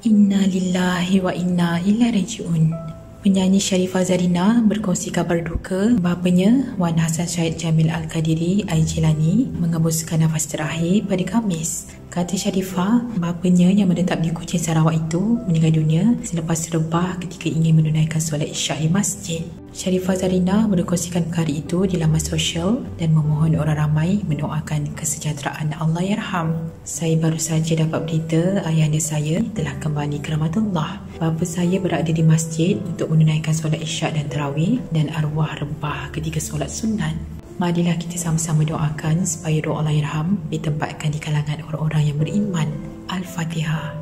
Inna lillahi wa inna ilaihi raji'un. Penyanyi Sharifah Zarina berkongsi kabar duka bapanya Wan Hasan Syahid Jamil Al-Kadiri Ajilani mengembuskan nafas terakhir pada Khamis. Kata Sharifah, bapanya yang menetap di Kuching, Sarawak itu meninggal dunia selepas rebah ketika ingin menunaikan solat isyak di masjid. Sharifah Zarina berkongsikan perkara itu di laman sosial dan memohon orang ramai mendoakan kesejahteraan Allahyarham. Saya baru saja dapat berita ayahanda saya telah kembali ke rahmatullah. Bapa saya berada di masjid untuk menunaikan solat isyak dan tarawih dan arwah rebah ketika solat sunat. Marilah kita sama-sama doakan supaya doa Allahyarham ditempatkan di kalangan orang-orang yang beriman. Al-Fatihah.